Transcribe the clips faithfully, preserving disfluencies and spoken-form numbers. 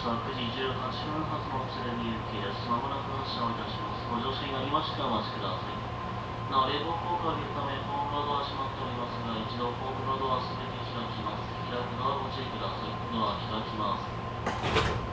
はくじじゅうはっぷん発の鶴見行きです。まもなく発車をいたします。ご乗車になりましてお待ちください。なお、冷房効果を上げるため、ホームドアは閉まっておりますが、一度ホームドアはすべて開きます。開くのはご注意ください。ドア開きます。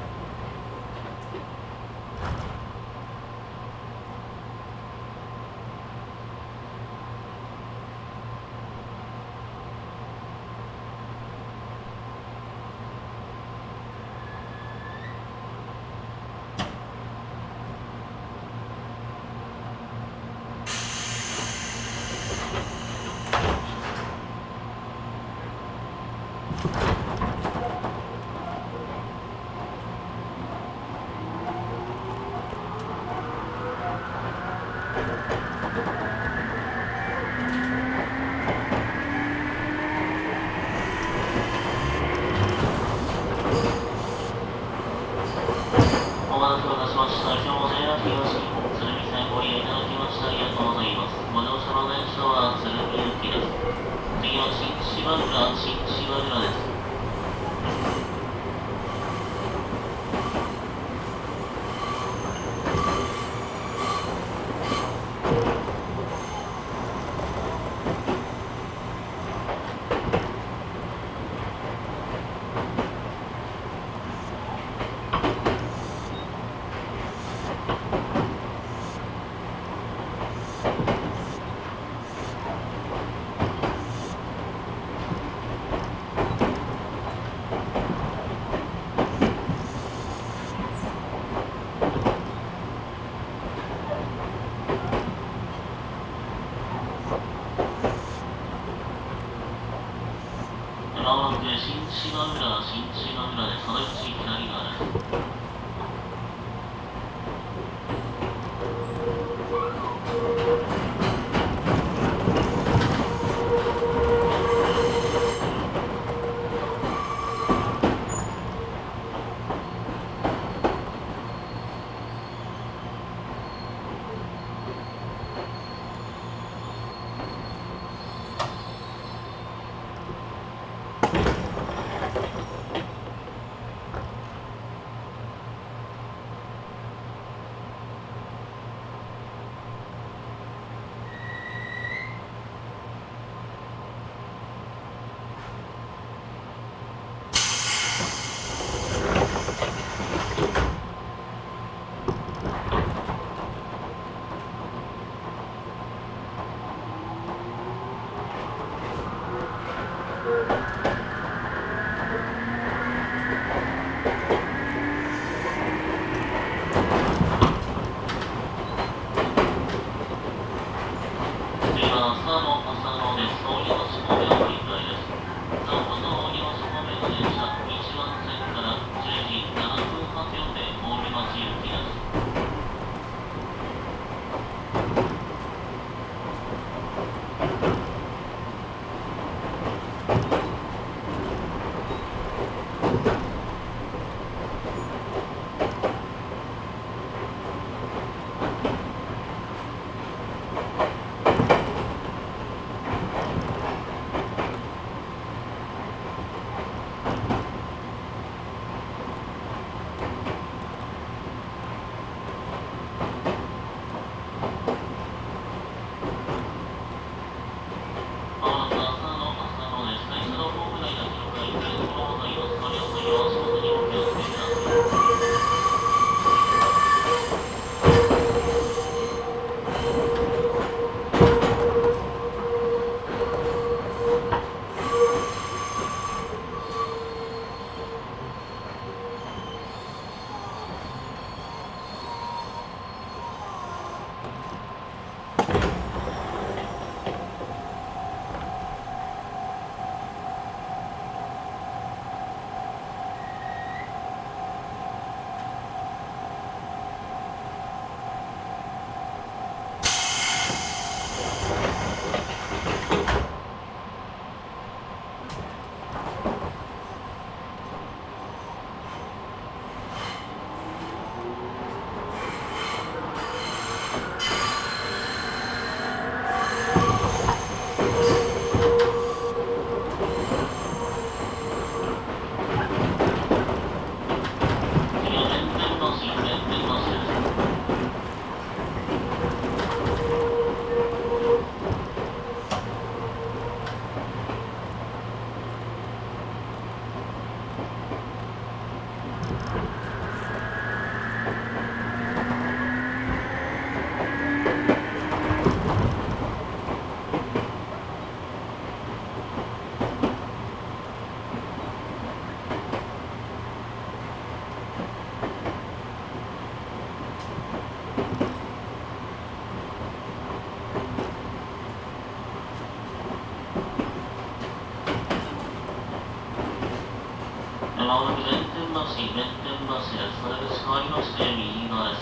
まもなく弁天橋、弁天橋です。それです。変わりまして、右側です。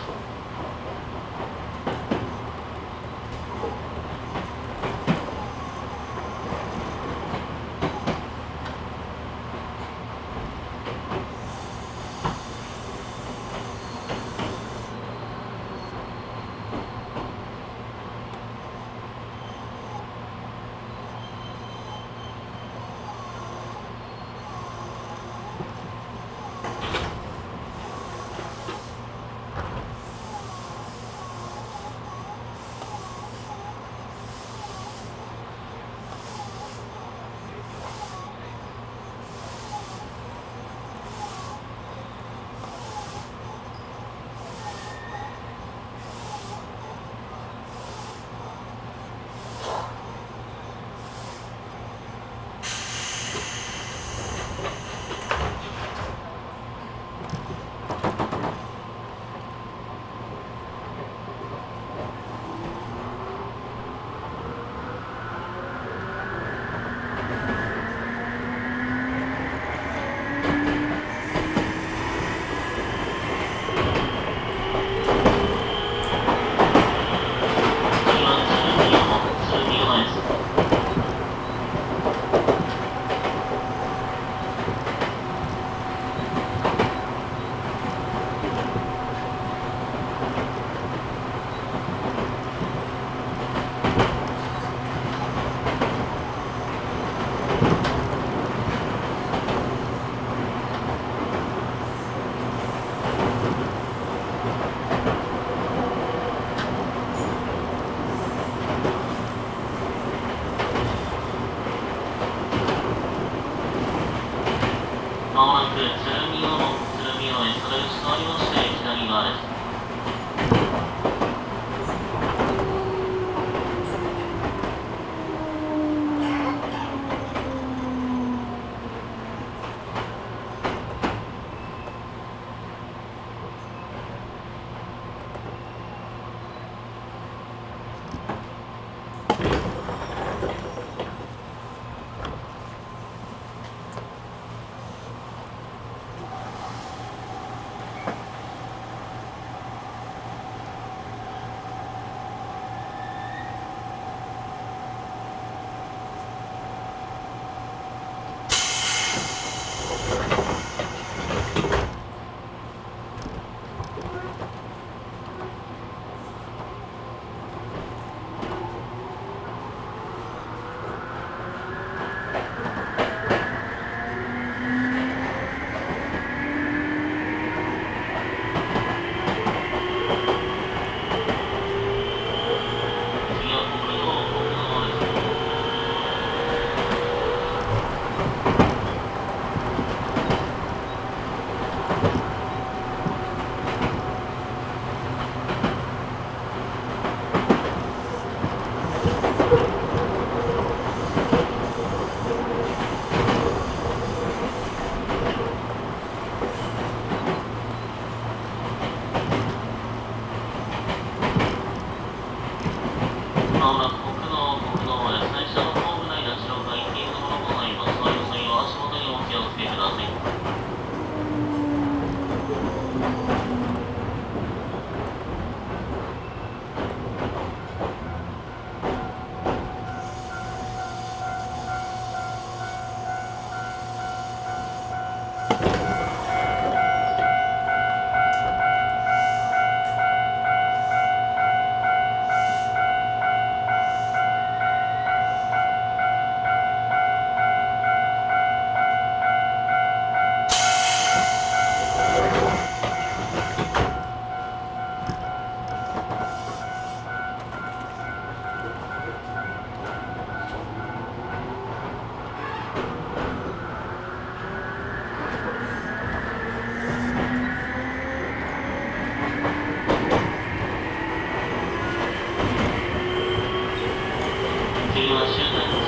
Gracias.